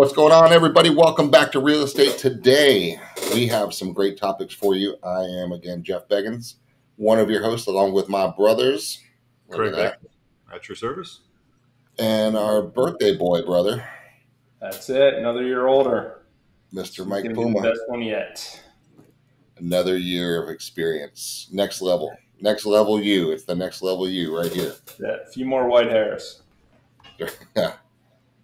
What's going on, everybody? Welcome back to Real Estate Today. We have some great topics for you. I am, again, Jeff Beggins, one of your hosts, along with my brothers. Craig, at your service. And our birthday boy, brother. That's it. Another year older. Mr. Mike Puma. Best one yet. Another year of experience. Next level. Next level you. It's the next level you right here. Yeah, a few more white hairs. Yeah.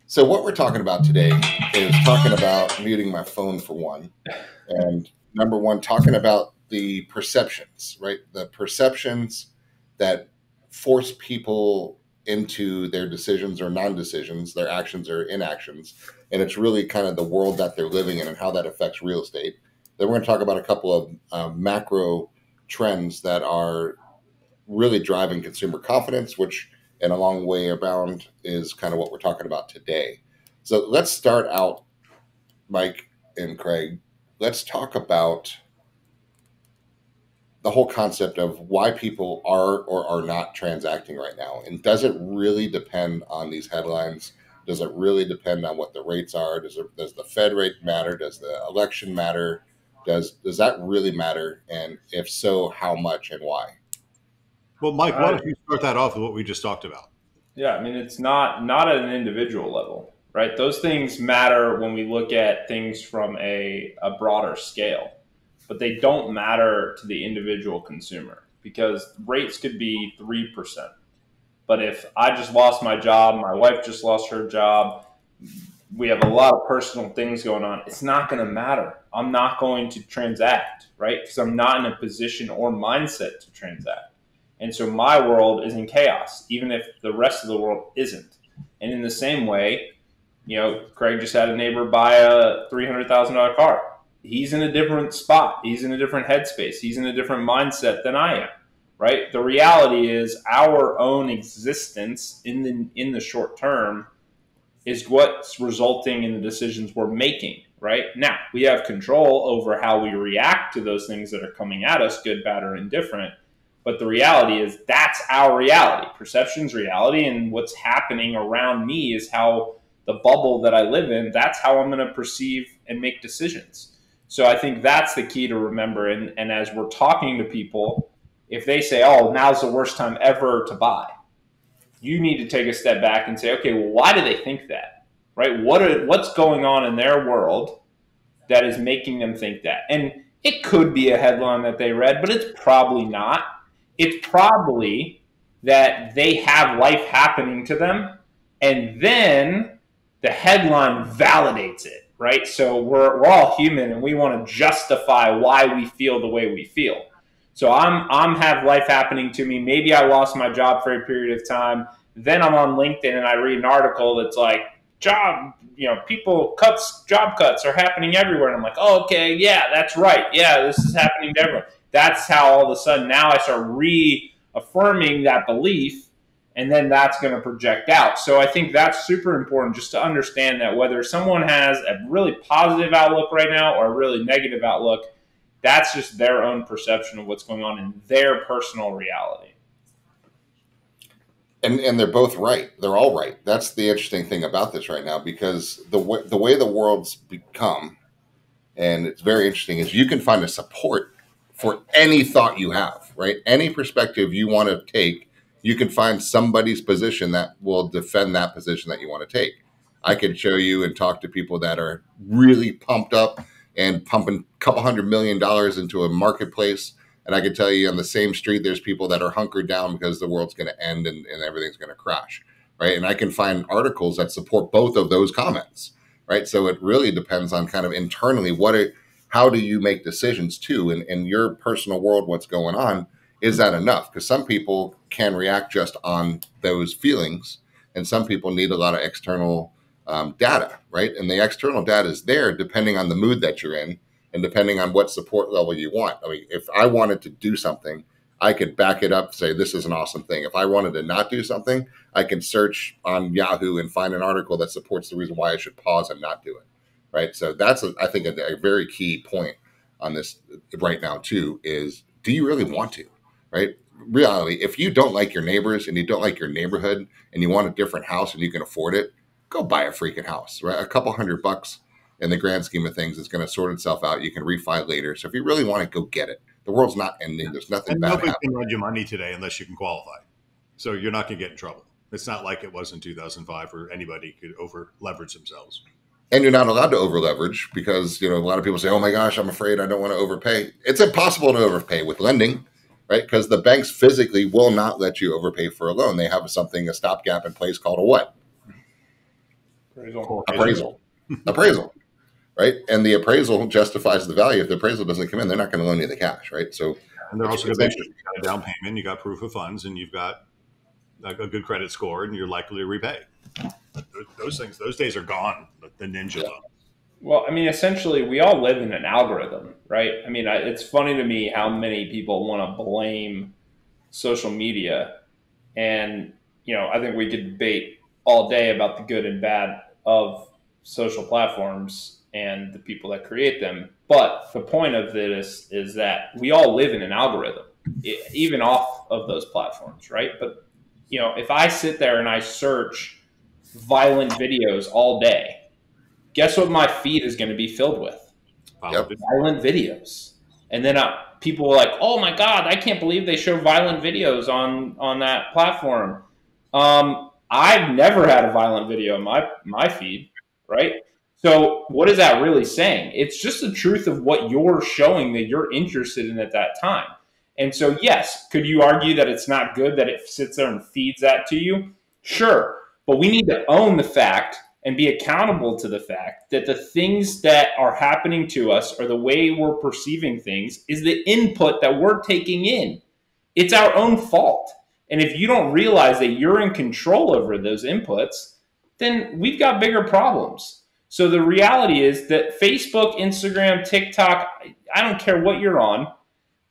So what we're talking about today is talking about muting my phone for one. And number one, talking about the perceptions, right? The perceptions that force people into their decisions or non-decisions, their actions or inactions. And it's really kind of the world that they're living in and how that affects real estate. Then we're going to talk about a couple of macro trends that are really driving consumer confidence, which and a long way around is kind of what we're talking about today. So let's start out, Mike and Craig. Let's talk about the whole concept of why people are or are not transacting right now. And does it really depend on these headlines? Does it really depend on what the rates are? Does the Fed rate matter? Does the election matter? Does that really matter? And if so, how much and why? Well, Mike, why don't you start that off with what we just talked about? Yeah, I mean, it's not at an individual level, right? Those things matter when we look at things from a broader scale, but they don't matter to the individual consumer because rates could be 3%. But if I just lost my job, my wife just lost her job, we have a lot of personal things going on, it's not going to matter. I'm not going to transact, right? Because I'm not in a position or mindset to transact. And so my world is in chaos, even if the rest of the world isn't. And in the same way, you know, Craig just had a neighbor buy a $300,000 car. He's in a different spot. He's in a different headspace. He's in a different mindset than I am, right? The reality is our own existence in the short term is what's resulting in the decisions we're making, right? Now, we have control over how we react to those things that are coming at us, good, bad, or indifferent. But the reality is that's our reality. Perception's reality, and what's happening around me is how the bubble that I live in, that's how I'm going to perceive and make decisions. So I think that's the key to remember. And as we're talking to people, if they say, oh, now's the worst time ever to buy, you need to take a step back and say, okay, well, why do they think that, right? What's going on in their world that is making them think that? And it could be a headline that they read, but it's probably not. It's probably that they have life happening to them, and then the headline validates it, right? So we're all human, and we want to justify why we feel the way we feel. So I'm have life happening to me. Maybe I lost my job for a period of time. Then I'm on LinkedIn, and I read an article that's like, job cuts are happening everywhere. And I'm like, oh, okay, yeah, that's right. Yeah, this is happening to everyone. That's how all of a sudden now I start reaffirming that belief, and then that's going to project out. So I think that's super important just to understand that whether someone has a really positive outlook right now or a really negative outlook, that's just their own perception of what's going on in their personal reality. And they're both right. They're all right. That's the interesting thing about this right now, because the way the world's become, and it's very interesting, is you can find a support for any thought you have, right? Any perspective you want to take, you can find somebody's position that will defend that position that you want to take. I could show you and talk to people that are really pumped up and pumping a couple $100 million into a marketplace. And I could tell you on the same street, there's people that are hunkered down because the world's going to end and everything's going to crash, right? And I can find articles that support both of those comments, right? So it really depends on kind of internally how do you make decisions too? And in your personal world, what's going on, is that enough? Because some people can react just on those feelings, and some people need a lot of external data, right? And the external data is there depending on the mood that you're in and depending on what support level you want. I mean, if I wanted to do something, I could back it up, say, this is an awesome thing. If I wanted to not do something, I can search on Yahoo and find an article that supports the reason why I should pause and not do it. Right. So that's, I think, a very key point on this right now, too, is do you really want to? Right. Reality, if you don't like your neighbors and you don't like your neighborhood and you want a different house and you can afford it, go buy a freaking house, right? A couple $100 in the grand scheme of things is going to sort itself out. You can refi later. So if you really want it, go get it. The world's not ending. There's nothing bad happening. Nobody can lend you money today unless you can qualify. So you're not going to get in trouble. It's not like it was in 2005 where anybody could over leverage themselves. And you're not allowed to over leverage because, you know, a lot of people say, oh my gosh, I'm afraid, I don't want to overpay. It's impossible to overpay with lending, right? Because the banks physically will not let you overpay for a loan. They have something, a stopgap in place called a what? Appraisal. Appraisal. Appraisal. Right. And the appraisal justifies the value. If the appraisal doesn't come in, they're not going to loan you the cash. Right. So, and they're also going to make sure you got a down payment, you got proof of funds, and you've got a good credit score, and you're likely to repay. Those things, those days are gone. The ninja. Yeah. Well, I mean, essentially, we all live in an algorithm, right? I mean, it's funny to me how many people want to blame social media. And, you know, I think we could debate all day about the good and bad of social platforms and the people that create them. But the point of this is that we all live in an algorithm, even off of those platforms, right? But, you know, if I sit there and I search violent videos all day, guess what my feed is going to be filled with? Yep. Violent videos. And then people are like, oh my God, I can't believe they show violent videos on that platform. I've never had a violent video in my feed, right? So what is that really saying? It's just the truth of what you're showing that you're interested in at that time. And so, yes, could you argue that it's not good that it sits there and feeds that to you? Sure. But we need to own the fact and be accountable to the fact that the things that are happening to us or the way we're perceiving things is the input that we're taking in. It's our own fault. And if you don't realize that you're in control over those inputs, then we've got bigger problems. So the reality is that Facebook, Instagram, TikTok, I don't care what you're on,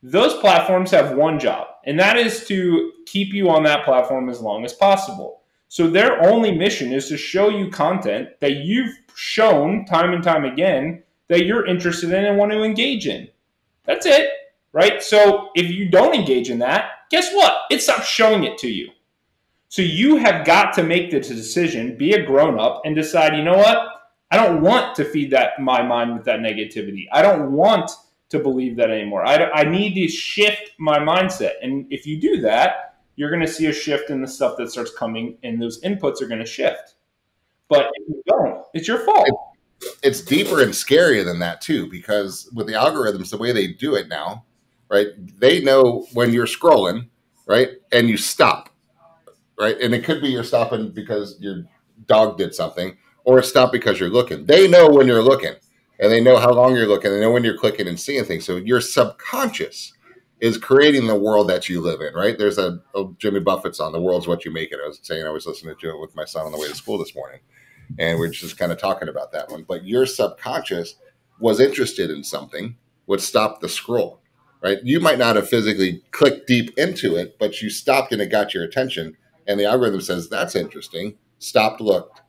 those platforms have one job, and that is to keep you on that platform as long as possible. So their only mission is to show you content that you've shown time and time again that you're interested in and want to engage in. That's it, right? So if you don't engage in that, guess what? It stops showing it to you. So you have got to make the decision, be a grown-up, and decide, you know what? I don't want to feed that my mind with that negativity. I don't want to believe that anymore. I need to shift my mindset. And if you do that, you're going to see a shift in the stuff that starts coming, and those inputs are going to shift. But if you don't, it's your fault. It's deeper and scarier than that, too, because with the algorithms, the way they do it now, right, they know when you're scrolling, right, and you stop, right? And it could be you're stopping because your dog did something, or stop because you're looking. They know when you're looking, and they know how long you're looking. They know when you're clicking and seeing things. So your subconscious is creating the world that you live in, right? There's a Jimmy Buffett song, "The World's What You Make It." I was listening to it with my son on the way to school this morning, and we're just kind of talking about that one. But your subconscious was interested in something, would stop the scroll, right? You might not have physically clicked deep into it, but you stopped and it got your attention. And the algorithm says, that's interesting. Stopped, looked.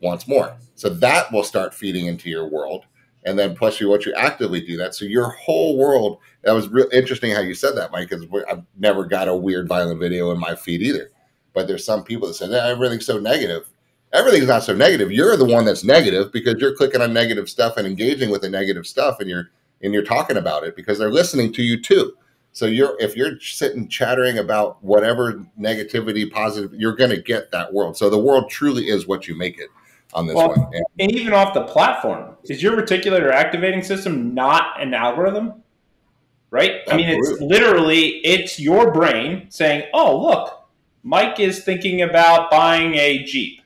Once more. So that will start feeding into your world. And then plus what you actively do that. So your whole world, that was real interesting how you said that, Mike, because I've never got a weird violent video in my feed either. But there's some people that say, no, everything's so negative. Everything's not so negative. You're the one that's negative because you're clicking on negative stuff and engaging with the negative stuff. And you're talking about it because they're listening to you too. So if you're sitting chattering about whatever negativity, positive, you're going to get that world. So the world truly is what you make it. On this one. And even off the platform, is your reticular activating system not an algorithm? Right? Absolutely. I mean, it's literally, it's your brain saying, oh, look, Mike is thinking about buying a Jeep.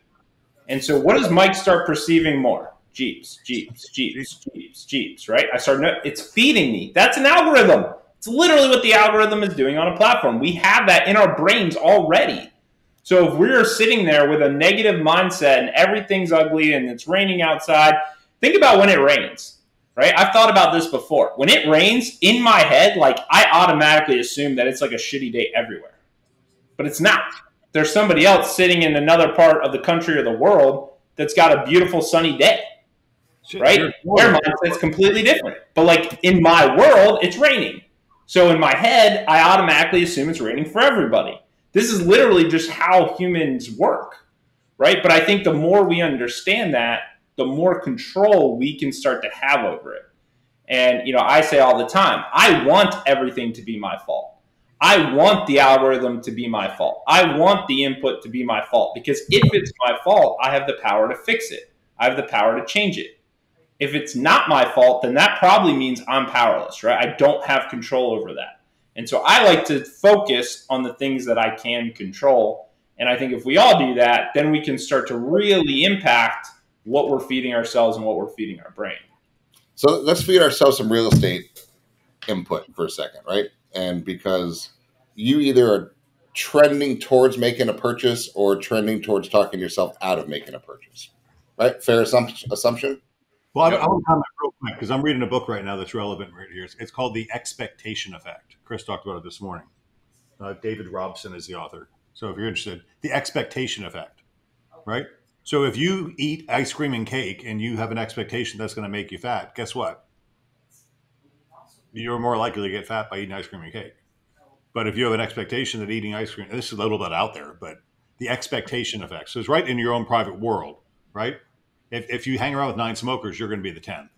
And so what does Mike start perceiving more? Jeeps, Jeeps, Jeeps, Jeeps, Jeeps, right? It's feeding me. That's an algorithm. It's literally what the algorithm is doing on a platform. We have that in our brains already. So if we're sitting there with a negative mindset and everything's ugly and it's raining outside, think about when it rains, right? I've thought about this before. When it rains, in my head, like I automatically assume that it's like a shitty day everywhere. But it's not. There's somebody else sitting in another part of the country or the world that's got a beautiful sunny day, right? Their mindset's completely different. But like in my world, it's raining. So in my head, I automatically assume it's raining for everybody. This is literally just how humans work. right? But I think the more we understand that, the more control we can start to have over it. And, you know, I say all the time, I want everything to be my fault. I want the algorithm to be my fault. I want the input to be my fault, because if it's my fault, I have the power to fix it. I have the power to change it. If it's not my fault, then that probably means I'm powerless, right? I don't have control over that. And so I like to focus on the things that I can control. And I think if we all do that, then we can start to really impact what we're feeding ourselves and what we're feeding our brain. So let's feed ourselves some real estate input for a second, right? And because you either are trending towards making a purchase or trending towards talking yourself out of making a purchase, right? Fair assumption? Well, I want to comment real quick because I'm reading a book right now that's relevant right here. It's called The Expectation Effect. Chris talked about it this morning. David Robson is the author. So if you're interested, The Expectation Effect, right? So if you eat ice cream and cake and you have an expectation that's going to make you fat, guess what? You're more likely to get fat by eating ice cream and cake. But if you have an expectation that eating ice cream, and this is a little bit out there, but the expectation effect. So it's right in your own private world, right? If you hang around with 9 smokers, you're going to be the 10th,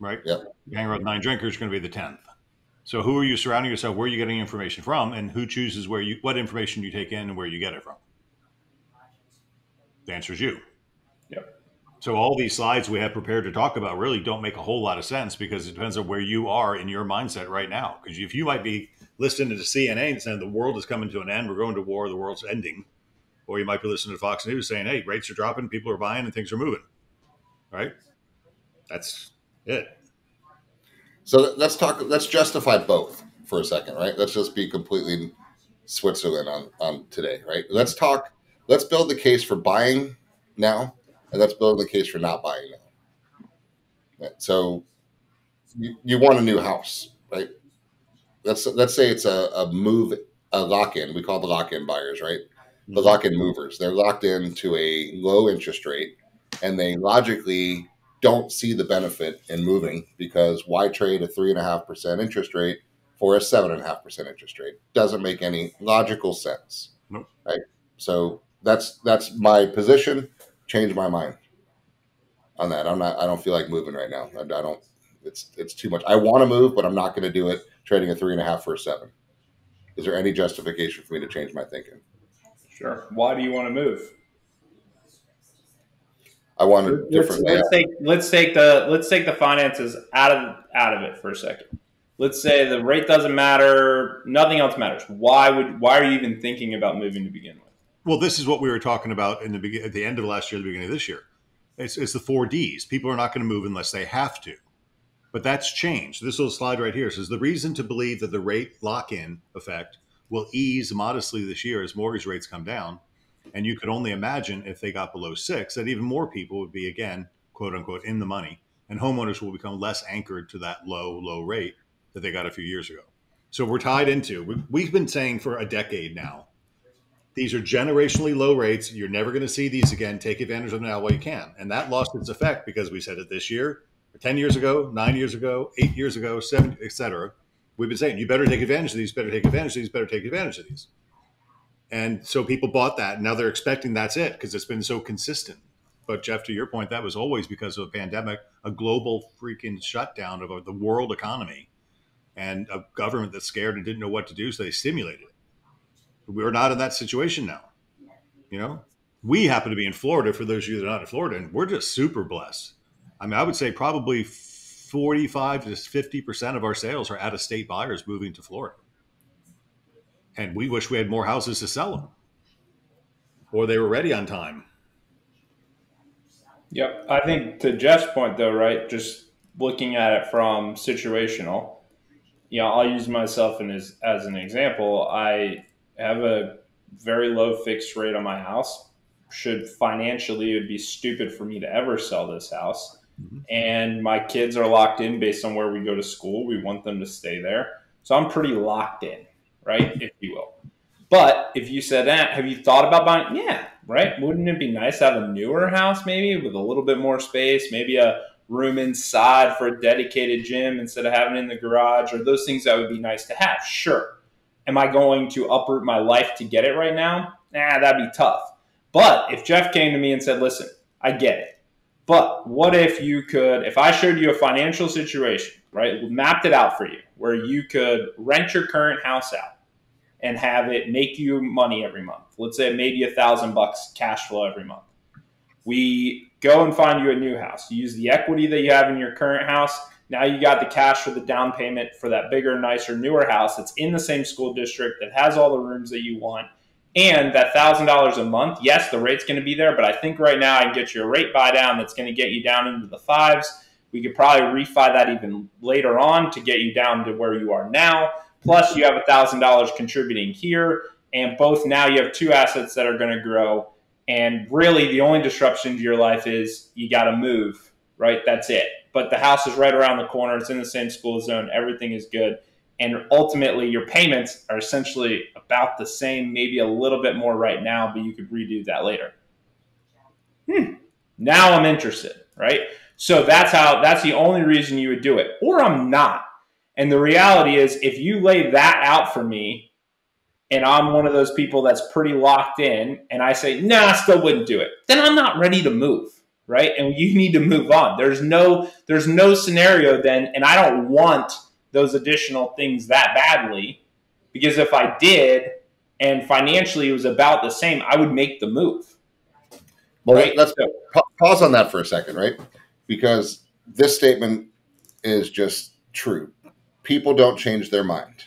right? Yep. You hang around with 9 drinkers, you're going to be the 10th. So who are you surrounding yourself? Where are you getting information from? And who chooses where you, what information you take in and where you get it from? The answer is you. Yep. So all these slides we have prepared to talk about really don't make a whole lot of sense because it depends on where you are in your mindset right now. Because if you might be listening to CNN and saying the world is coming to an end, we're going to war, the world's ending. Or you might be listening to Fox News saying, hey, rates are dropping, people are buying, and things are moving. Right? That's it. So let's justify both for a second, right? Let's just be completely Switzerland on today, right? Let's build the case for buying now, and let's build the case for not buying now. Right? So you want a new house, right? Let's say it's a lock-in. We call the lock-in buyers, right? The lock-in movers. They're locked into a low interest rate, and they logically don't see the benefit in moving because why trade a 3.5% interest rate for a 7.5% interest rate? Doesn't make any logical sense. Nope. Right? So that's my position. Change my mind on that. I don't feel like moving right now. I don't. It's too much. I want to move, but I'm not going to do it. Trading a 3.5 for a 7. Is there any justification for me to change my thinking? Sure. Why do you want to move? I want a different. Let's take the finances out of it for a second. Let's say the rate doesn't matter. Nothing else matters. Why are you even thinking about moving to begin with? Well, this is what we were talking about in at the end of last year, the beginning of this year. It's the 4 Ds. People are not going to move unless they have to. But that's changed. This little slide right here says the reason to believe that the rate lock-in effect will ease modestly this year as mortgage rates come down. And you could only imagine if they got below 6 that even more people would be, again, quote unquote, in the money. And homeowners will become less anchored to that low rate that they got a few years ago. So we're tied into, we've been saying for a decade now, these are generationally low rates. You're never going to see these again. Take advantage of them now while you can. And that lost its effect because we said it this year, 10 years ago, 9 years ago, 8 years ago, 7, et cetera. We've been saying, you better take advantage of these, better take advantage of these, better take advantage of these. And so people bought that. And now they're expecting that's it because it's been so consistent. But Jeff, to your point, that was always because of a pandemic, a global freaking shutdown of the world economy. And a government that's scared and didn't know what to do, so they stimulated it. We're not in that situation now. You know, we happen to be in Florida, for those of you that are not in Florida, and we're just super blessed. I mean, I would say probably 45 to 50% of our sales are out-of-state buyers moving to Florida. And we wish we had more houses to sell them. Or they were ready on time. Yep. I think to Jeff's point, though, right, just looking at it from situational, you know, I'll use myself as an example. I have a very low fixed rate on my house. Should financially, it would be stupid for me to ever sell this house. Mm-hmm. And my kids are locked in based on where we go to school. We want them to stay there. So I'm pretty locked in, right, if you will. But if you said that, have you thought about buying? Yeah, right. Wouldn't it be nice to have a newer house maybe with a little bit more space, maybe a room inside for a dedicated gym instead of having it in the garage, or those things that would be nice to have? Sure. Am I going to uproot my life to get it right now? Nah, that'd be tough. But if Jeff came to me and said, listen, I get it, but what if you could, if I showed you a financial situation, right, mapped it out for you where you could rent your current house out and have it make you money every month. Let's say maybe $1,000 cash flow every month. We go and find you a new house. You use the equity that you have in your current house. Now you got the cash for the down payment for that bigger, nicer, newer house that's in the same school district that has all the rooms that you want. And that $1,000 a month, yes, the rate's going to be there, but I think right now I can get you a rate buy down that's going to get you down into the fives. We could probably refi that even later on to get you down to where you are now. Plus you have $1,000 contributing here, and both now you have two assets that are going to grow. And really the only disruption to your life is you got to move, right? That's it. But the house is right around the corner. It's in the same school zone. Everything is good. And ultimately, your payments are essentially about the same, maybe a little bit more right now, but you could redo that later. Now I'm interested, right? So that's the only reason you would do it, or I'm not. And the reality is, if you lay that out for me, and I'm one of those people that's pretty locked in, and I say, nah, I still wouldn't do it, then I'm not ready to move, right? And you need to move on. There's no scenario then, and I don't want those additional things that badly, because if I did and financially it was about the same, I would make the move. Well, right? Let's pause on that for a second, right? Because this statement is just true. People don't change their mind.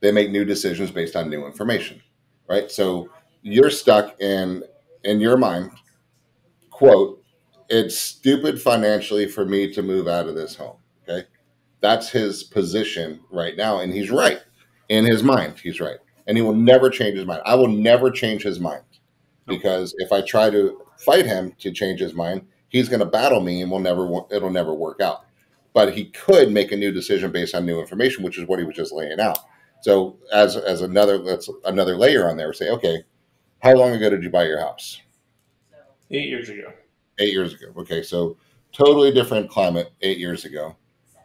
They make new decisions based on new information, right? So you're stuck in your mind, quote, it's stupid financially for me to move out of this home, okay? That's his position right now, and he's right. In his mind, he's right. And he will never change his mind. I will never change his mind, because if I try to fight him to change his mind, he's going to battle me and it'll never work out. But he could make a new decision based on new information, which is what he was just laying out. So that's another layer on there. Say, okay, how long ago did you buy your house? 8 years ago. 8 years ago. Okay, so totally different climate 8 years ago.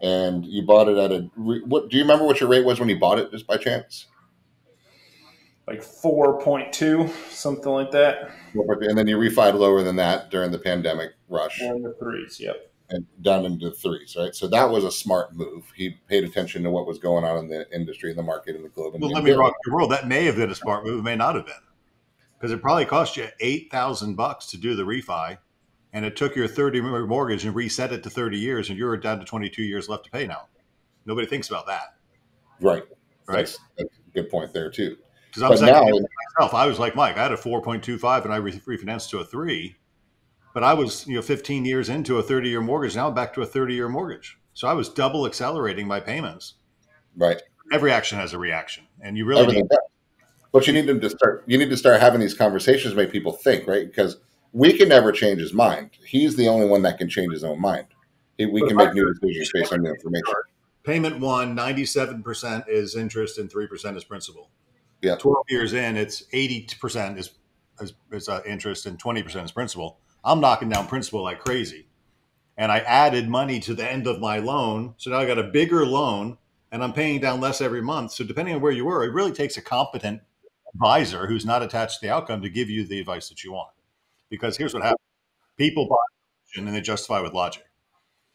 And you bought it at what? Do you remember what your rate was when you bought it, just by chance? Like 4.2, something like that. And then you refied lower than that during the pandemic rush. Down in the threes, yep. And down into the threes, right? So that was a smart move. He paid attention to what was going on in the industry, in the market, in the globe. Well, let me rock your world. That may have been a smart move. It may not have been, because it probably cost you $8,000 to do the refi. And it took your 30-year mortgage and reset it to 30 years, and you're down to 22 years left to pay now. Nobody thinks about that. Right. Right. That's a good point there, too. Because I was like Mike. I had a 4.25, and I refinanced to a 3. But I was 15 years into a 30-year mortgage. Now I'm back to a 30-year mortgage. So I was double accelerating my payments. Right. Every action has a reaction. And you really need But you need to start having these conversations to make people think, right? Because we can never change his mind. He's the only one that can change his own mind. We can make new decisions based on the information. Payment one, 97% is interest and 3% is principal. Yeah. 12 years in, it's 80% is interest and 20% is principal. I'm knocking down principal like crazy. And I added money to the end of my loan. So now I got a bigger loan and I'm paying down less every month. So depending on where you were, it really takes a competent advisor who's not attached to the outcome to give you the advice that you want. Because here's what happens. People buy and then they justify with logic.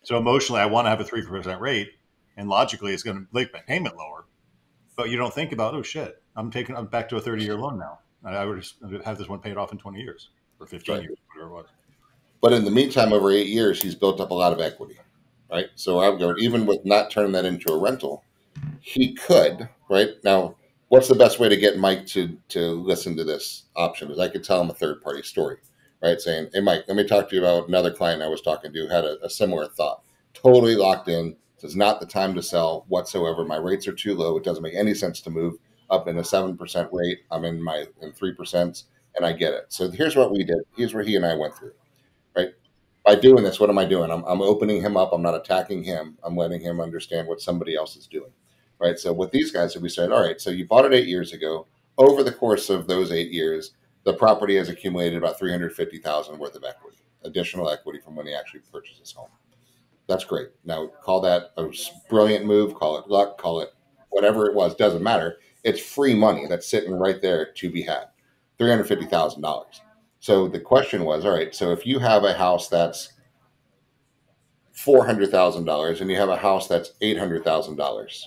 So emotionally, I want to have a 3% rate, and logically it's going to make my payment lower. But you don't think about, oh shit, I'm back to a 30-year loan now. And I would just have this one paid off in 20 years or 15 years, whatever it was. But in the meantime, over 8 years, he's built up a lot of equity, right? So I would go, even with not turning that into a rental, he could, right? Now, what's the best way to get Mike to listen to this option? Is I could tell him a third-party story. Right, saying, hey, Mike, let me talk to you about another client I was talking to who had a similar thought. Totally locked in. It's not the time to sell whatsoever. My rates are too low. It doesn't make any sense to move up in a 7% rate. I'm in 3%, and I get it. So here's what we did. Here's what he and I went through. Right? By doing this, what am I doing? I'm opening him up. I'm not attacking him. I'm letting him understand what somebody else is doing. Right? So with these guys, we said, all right, so you bought it 8 years ago. Over the course of those 8 years, the property has accumulated about $350,000 worth of equity, additional equity from when he actually purchased his home. That's great. Now, call that a brilliant move, call it luck, call it whatever it was, doesn't matter. It's free money that's sitting right there to be had. $350,000. So the question was, all right, so if you have a house that's $400,000 and you have a house that's $800,000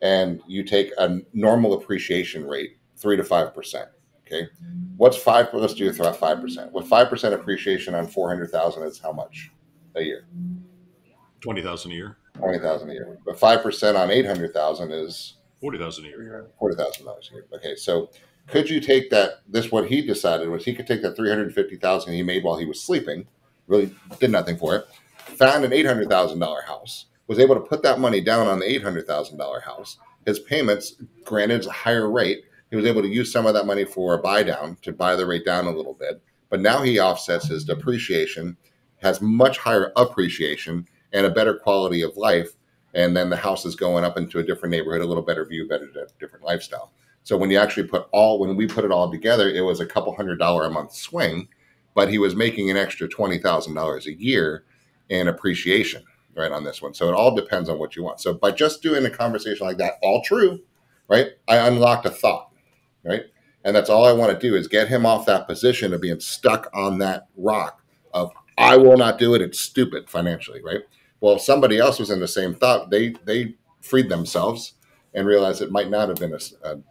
and you take a normal appreciation rate, 3 to 5%, okay? What's 5, let's do 5%. With 5% appreciation on 400,000 is how much a year? 20,000 a year. 20,000 a year. But 5% on 800,000 is 40,000 a year. $40,000 a year. Okay, so could you take that? This what he decided was he could take that $350,000 he made while he was sleeping, really did nothing for it. Found an $800,000 house, was able to put that money down on the $800,000 house. His payments, granted, is a higher rate. He was able to use some of that money for a buy down to buy the rate down a little bit. But now he offsets his depreciation, has much higher appreciation and a better quality of life. And then the house is going up into a different neighborhood, a little better view, better, different lifestyle. So when you actually put all, when we put it all together, it was a couple $100 a month swing, but he was making an extra $20,000 a year in appreciation, right, on this one. So it all depends on what you want. So by just doing a conversation like that, all true, right? I unlocked a thought, right? And that's all I want to do is get him off that position of being stuck on that rock of, I will not do it. It's stupid financially, right? Well, if somebody else was in the same thought, they freed themselves and realized it might not have been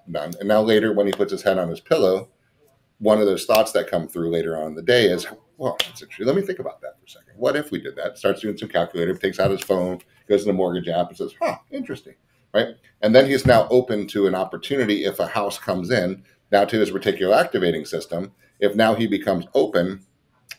done. And now later, when he puts his head on his pillow, one of those thoughts that come through later on in the day is, well, that's interesting. Let me think about that for a second. What if we did that? Starts doing some calculator, takes out his phone, goes to the mortgage app and says, huh, interesting, right? And then he's now open to an opportunity if a house comes in, now to his reticular activating system. If now he becomes open,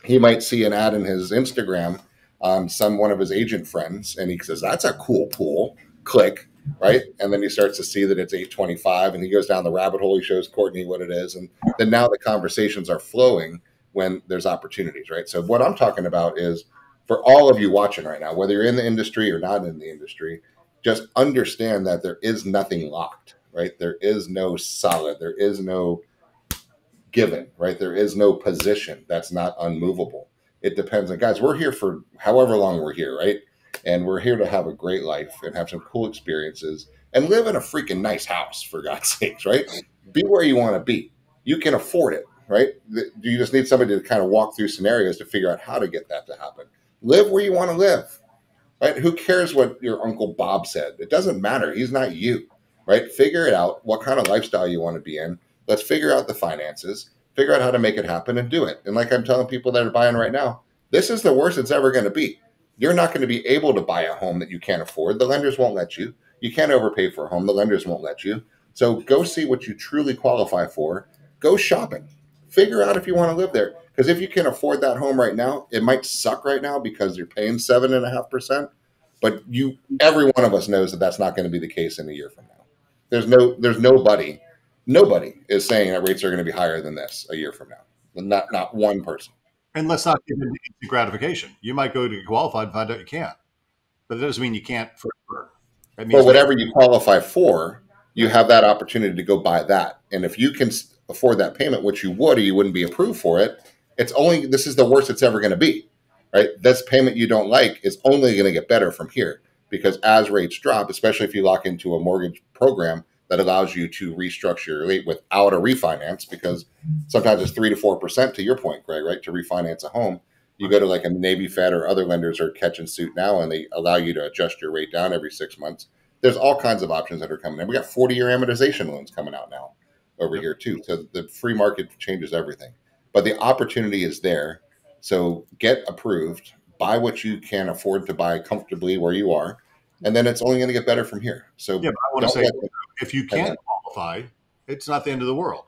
he might see an ad in his Instagram on one of his agent friends, and he says, that's a cool pool, click, right? And then he starts to see that it's 825, and he goes down the rabbit hole, he shows Courtney what it is, and then now the conversations are flowing when there's opportunities, right? So what I'm talking about is, for all of you watching right now, whether you're in the industry or not in the industry, just understand that there is nothing locked, right? There is no solid, there is no given, right? There is no position that's not unmovable. It depends on, guys, we're here for however long we're here, right? And we're here to have a great life and have some cool experiences and live in a freaking nice house, for God's sakes, right? Be where you want to be. You can afford it, right? You just need somebody to kind of walk through scenarios to figure out how to get that to happen. Live where you want to live, right? Who cares what your Uncle Bob said? It doesn't matter. He's not you, right? Figure it out, what kind of lifestyle you want to be in. Let's figure out the finances. Figure out how to make it happen and do it. And like I'm telling people that are buying right now, this is the worst it's ever going to be. You're not going to be able to buy a home that you can't afford. The lenders won't let you. You can't overpay for a home. The lenders won't let you. So go see what you truly qualify for. Go shopping. Figure out if you want to live there. Because if you can afford that home right now, it might suck right now because you're paying 7.5%. But every one of us knows that that's not going to be the case in a year from now. Nobody is saying that rates are going to be higher than this a year from now. Not one person. And let's not give them instant gratification. You might go to qualified and find out you can't. But that doesn't mean you can't forever. That means whatever you qualify for, you have that opportunity to go buy that. And if you can afford that payment, which you would or you wouldn't be approved for it, this is the worst it's ever going to be, right? This payment you don't like is only going to get better from here because as rates drop, especially if you lock into a mortgage program, that allows you to restructure your rate without a refinance because sometimes it's 3 to 4% to your point, Greg, right? To refinance a home, you go to like a Navy Fed or other lenders are catching suit now and they allow you to adjust your rate down every 6 months. There's all kinds of options that are coming in. We got 40-year amortization loans coming out now over here too. So the free market changes everything, but the opportunity is there. So get approved, buy what you can afford to buy comfortably where you are. And then it's only going to get better from here. So yeah, but I want to say, if you can't qualify, it's not the end of the world.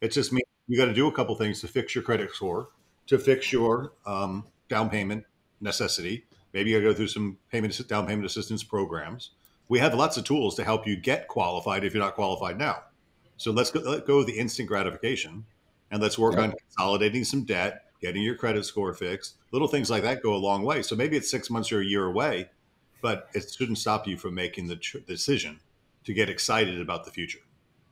It just means you got to do a couple things to fix your credit score, to fix your down payment necessity. Maybe you got to go through some down payment assistance programs. We have lots of tools to help you get qualified if you're not qualified now. So let go of the instant gratification, and let's work on consolidating some debt, getting your credit score fixed. Little things like that go a long way. So maybe it's 6 months or a year away, but it shouldn't stop you from making the decision to get excited about the future.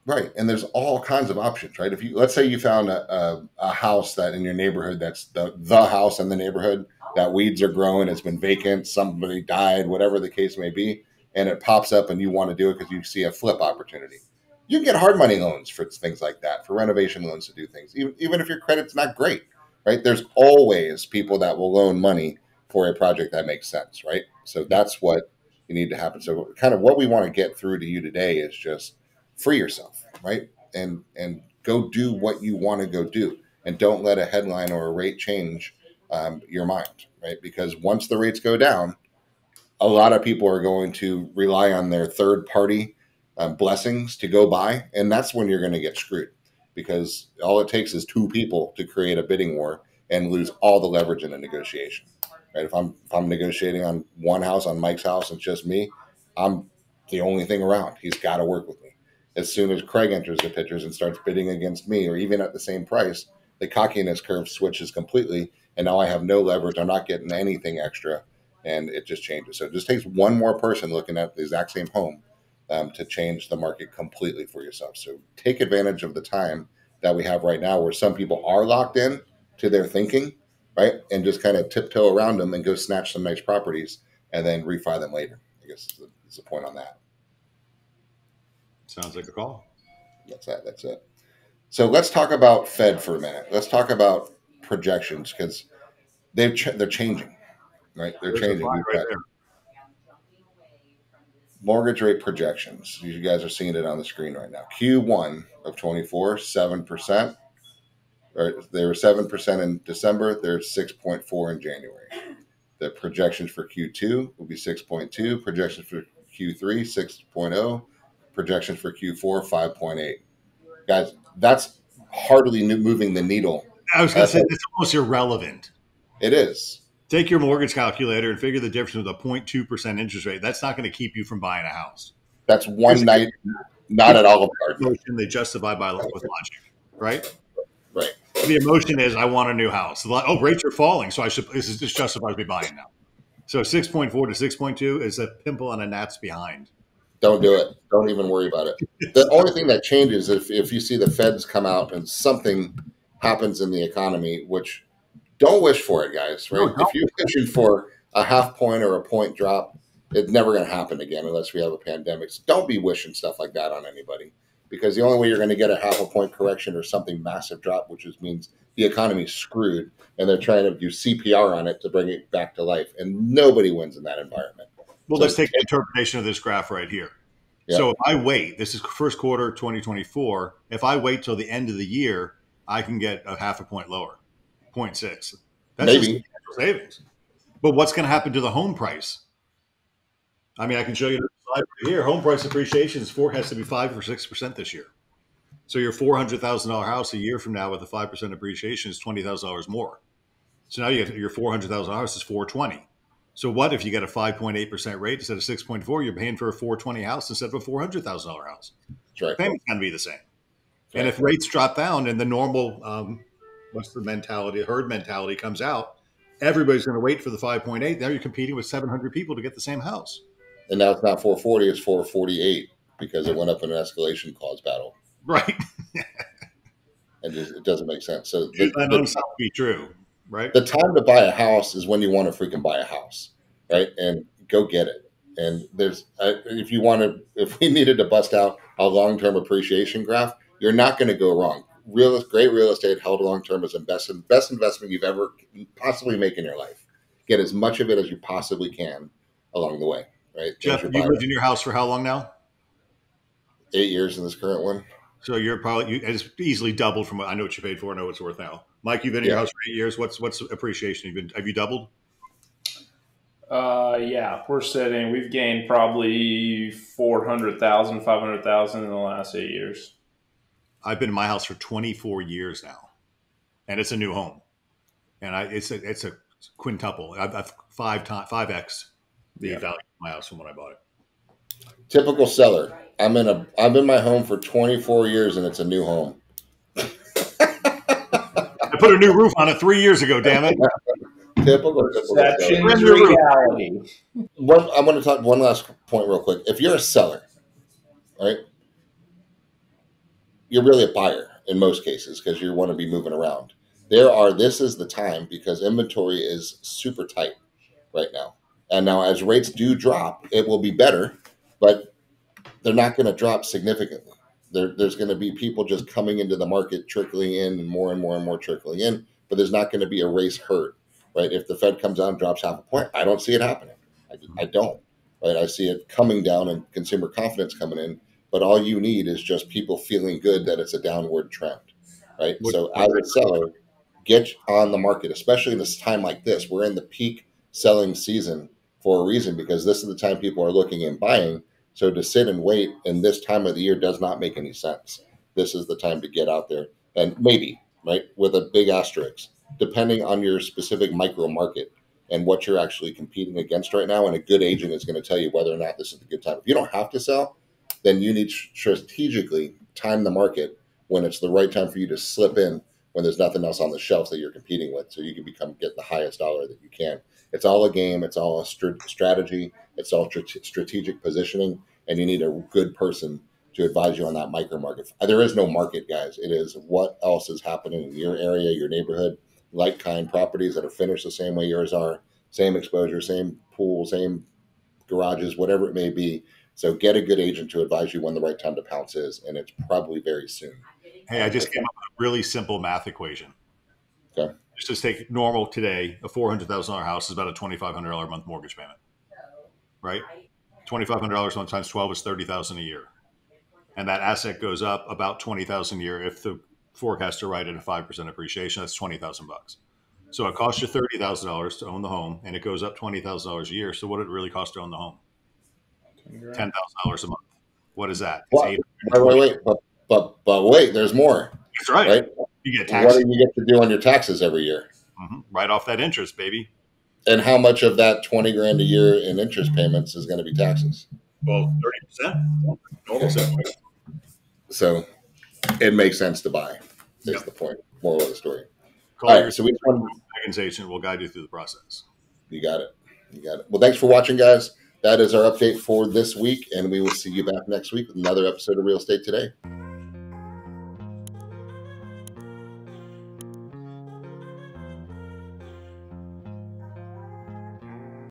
Right. And there's all kinds of options, right? If you, let's say you found a house that in your neighborhood, that's the house in the neighborhood that weeds are growing, it's been vacant, somebody died, whatever the case may be, and it pops up and you want to do it because you see a flip opportunity. You can get hard money loans for things like that, for renovation loans to do things, even if your credit's not great, right? There's always people that will loan money for a project that makes sense, right? So that's what you need to happen. So kind of what we want to get through to you today is just free yourself, right? And go do what you want to go do. And don't let a headline or a rate change your mind, right? Because once the rates go down, a lot of people are going to rely on their third-party blessings to go by, and that's when you're going to get screwed, because all it takes is two people to create a bidding war and lose all the leverage in a negotiation. Right? If I'm negotiating on one house, on Mike's house, it's just me. I'm the only thing around. He's got to work with me. As soon as Craig enters the pictures and starts bidding against me, or even at the same price, the cockiness curve switches completely, and now I have no leverage. I'm not getting anything extra, and it just changes. So it just takes one more person looking at the exact same home to change the market completely for yourself. So take advantage of the time that we have right now, where some people are locked in to their thinking, right? And just kind of tiptoe around them and go snatch some nice properties and then refi them later. I guess is the point on that. Sounds like a call. That's it. So let's talk about Fed for a minute. Let's talk about projections, because they're changing, right? They're changing. Mortgage rate projections. You guys are seeing it on the screen right now. Q1 of 24, 7%. Or they were 7% in December. They're 6.4 in January. The projections for Q2 will be 6.2. Projections for Q3, 6.0. Projections for Q4, 5.8. Guys, that's hardly moving the needle. I was going to say, that's almost irrelevant. It is. Take your mortgage calculator and figure the difference with a 0.2% interest rate. That's not going to keep you from buying a house. That's one night, not at all. They justify by with logic, right? Right. The emotion is, I want a new house. Oh, rates are falling, so I should. This justifies me buying now. So 6.4 to 6.2 is a pimple on a gnat's behind. Don't do it. Don't even worry about it. The only thing that changes if you see the Feds come out and something happens in the economy, which. Don't wish for it, guys, right? No. If you're wishing for a half point or a point drop, it's never going to happen again unless we have a pandemic. So don't be wishing stuff like that on anybody, because the only way you're going to get a half a point correction or something massive drop, which just means the economy's screwed and they're trying to do CPR on it to bring it back to life. And nobody wins in that environment. Well, so let's take the interpretation of this graph right here. Yeah. So if I wait, this is first quarter 2024. If I wait till the end of the year, I can get a half a point lower. 0.6. That's maybe just savings. But what's going to happen to the home price? I mean, I can show you the slide right here. Home price appreciation is forecast to be 5 or 6% this year. So your $400,000 house a year from now with a 5% appreciation is $20,000 more. So now you have your $400,000 house is $420,000. So what if you get a 5.8% rate instead of 6.4? You're paying for a $420,000 house instead of a $400,000 house. That's right. Payment's going to be the same. That's and right. If rates drop down and the normal once the mentality, herd mentality comes out, everybody's going to wait for the 5.8. Now you're competing with 700 people to get the same house. And now it's not 440, it's 448 because it went up in an escalation clause battle. Right. And it doesn't make sense. So that doesn't be true, right? The time to buy a house is when you want to freaking buy a house, right? And go get it. And there's, if we needed to bust out a long-term appreciation graph, you're not going to go wrong. Great real estate held long-term is the best investment you've ever possibly make in your life. Get as much of it as you possibly can along the way, right? Jeff, you lived in your house for how long now? 8 years in this current one. So you're probably, it's easily doubled from what I know what you paid for. I know it's worth now. Mike, you've been in your house for 8 years. What's appreciation? Have you doubled? Yeah, we're sitting, we've gained probably 400,000, 500,000 in the last 8 years. I've been in my house for 24 years now, and it's a new home, and it's a quintuple. I've 5x the value of my house from when I bought it. Typical seller. I'm in my home for 24 years, and it's a new home. I put a new roof on it 3 years ago. Damn it. Typical. That's reality. I want to talk one last point real quick. If you're a seller, right? You're really a buyer in most cases because you want to be moving around. This is the time because inventory is super tight right now. And now as rates do drop, it will be better, but they're not going to drop significantly. There's going to be people just coming into the market, trickling in and more trickling in, but there's not going to be a race herd, right? If the Fed comes out and drops half a point, I don't see it happening. I don't, right? I see it coming down and consumer confidence coming in, but all you need is just people feeling good that it's a downward trend, right? So as a seller, get on the market, especially in this time like this. We're in the peak selling season for a reason, because this is the time people are looking and buying. So to sit and wait in this time of the year does not make any sense. This is the time to get out there, and maybe, right, with a big asterisk, depending on your specific micro market and what you're actually competing against right now. And a good agent is going to tell you whether or not this is a good time. If you don't have to sell, then you need to strategically time the market when it's the right time for you to slip in, when there's nothing else on the shelf that you're competing with, so you can get the highest dollar that you can. It's all a game. It's all a strategy. It's all strategic positioning, and you need a good person to advise you on that micro market. There is no market, guys. It is what else is happening in your area, your neighborhood, like kind properties that are finished the same way yours are, same exposure, same pool, same garages, whatever it may be. So get a good agent to advise you when the right time to pounce is, and it's probably very soon. Hey, I just came up with a really simple math equation. Okay. Just to take normal today, a $400,000 house is about a $2,500 a month mortgage payment, right? $2,500 one times 12 is $30,000 a year. And that asset goes up about $20,000 a year. If the forecasts are right at a 5% appreciation, that's $20,000 bucks. So it costs you $30,000 to own the home, and it goes up $20,000 a year. So what did it really cost to own the home? $10,000 a month. What is that? It's wait, there's more. That's right. You get taxes. What do you get to do on your taxes every year? Right off that interest, baby. And how much of that $20,000 a year in interest payments is going to be taxes? Well, 30%. Normal. So it makes sense to buy. Is the point. Moral of the story. All right. So we compensation will guide you through the process. You got it. Well, thanks for watching, guys. That is our update for this week, and we will see you back next week with another episode of Real Estate Today.